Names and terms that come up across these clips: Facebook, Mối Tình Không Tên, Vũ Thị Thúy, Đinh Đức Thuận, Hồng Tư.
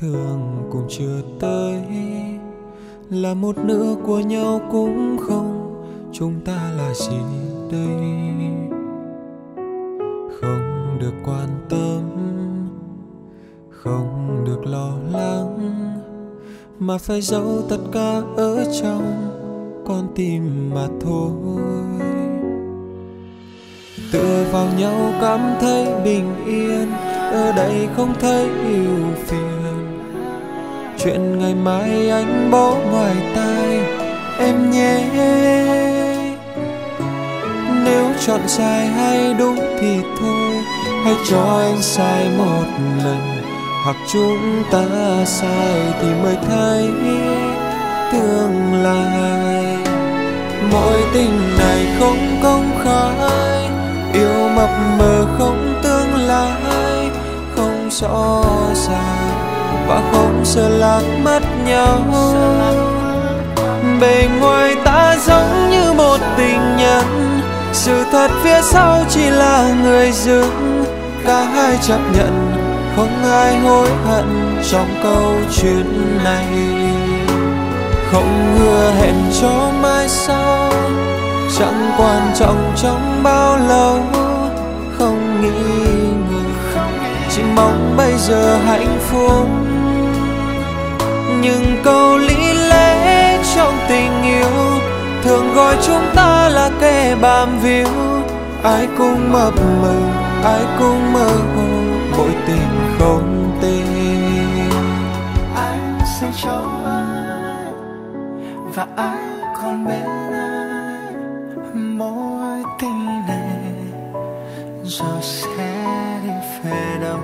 thương cũng chưa tới, là một nửa của nhau cũng không, chúng ta là gì đây? Không được quan tâm, không được lo lắng, mà phải giấu tất cả ở trong con tim mà thôi. Tựa vào nhau cảm thấy bình yên, ở đây không thấy ưu phiền. Chuyện ngày mai anh bỏ ngoài tai em nhé. Nếu chọn sai hay đúng thì thôi, hãy cho anh sai một lần, hoặc chúng ta sai thì mới thấy tương lai. Mối tình này không công khai, yêu mập mờ không tương lai, không rõ ràng và không sợ lạc mất nhau. Bề ngoài ta giống như một tình nhân, sự thật phía sau chỉ là người dưng. Cả hai chấp nhận, không ai hối hận trong câu chuyện này. Không hứa hẹn cho mai sau, chẳng quan trọng trong bao lâu. Không nghĩ ngợi, chỉ mong bây giờ hạnh phúc. Nhưng câu lý lẽ trong tình yêu thường gọi chúng ta là kẻ bám víu. Ai cũng mập mờ, ai cũng mơ hồ, mối tình không tên. Anh sẽ cho anh, và anh còn bên anh. Mối tình này rồi sẽ đi về đâu?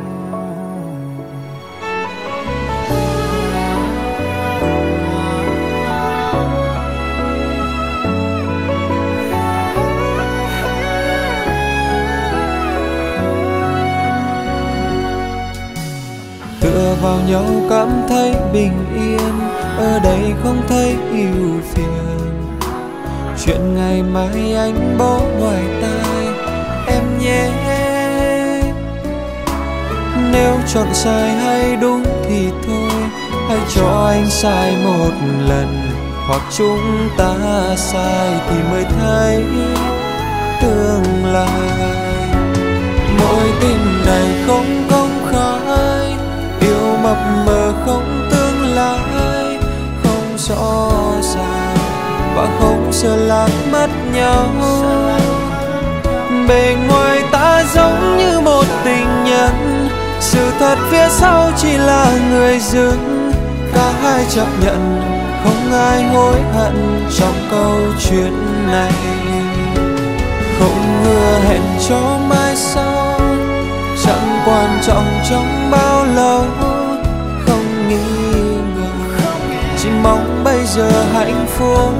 Tựa vào nhau cảm thấy bình yên, ở đây không thấy ưu phiền. Chuyện ngày mai anh bỏ ngoài tai em nhé. Nếu chọn sai hay đúng thì thôi, hãy cho anh sai một lần, hoặc chúng ta sai thì mới thấy tương lai. Mối tình này không công khai, mập mờ không tương lai, không rõ ràng và không sợ lạc mất nhau. Bề ngoài ta giống như một tình nhân, sự thật phía sau chỉ là người dưng. Cả hai chấp nhận, không ai hối hận trong câu chuyện này. Không hứa hẹn cho mai sau, chẳng quan trọng trong bao lâu. Chỉ mong bây giờ hạnh phúc.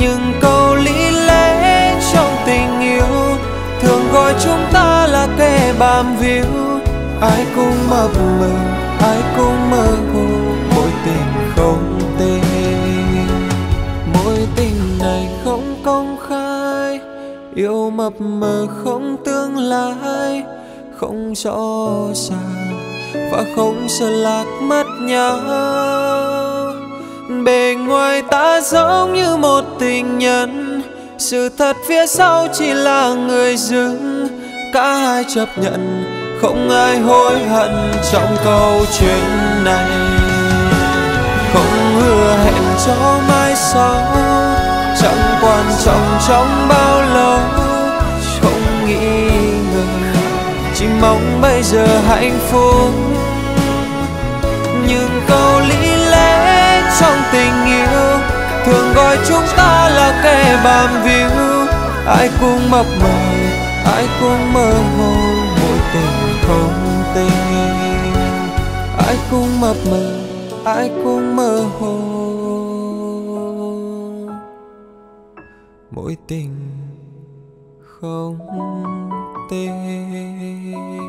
Nhưng câu lý lẽ trong tình yêu thường gọi chúng ta là kẻ bám víu. Ai cũng mập mờ, ai cũng mơ hồ, mối tình không tên. Mối tình này không công khai, yêu mập mờ không tương lai, không rõ ràng và không sợ lạc mất nhau. Bề ngoài ta giống như một tình nhân, sự thật phía sau chỉ là người dưng. Cả hai chấp nhận, không ai hối hận trong câu chuyện này. Không hứa hẹn cho mai sau, chẳng quan trọng trong bao lâu. Không nghĩ ngợi, chỉ mong bây giờ hạnh phúc. Nhưng câu lý lẽ trong tình yêu thường gọi chúng ta là kẻ bám víu. Ai cũng mập mờ, ai cũng mơ hồ, mối tình không tên. Ai cũng mập mờ, ai cũng mơ hồ, mối tình không tên.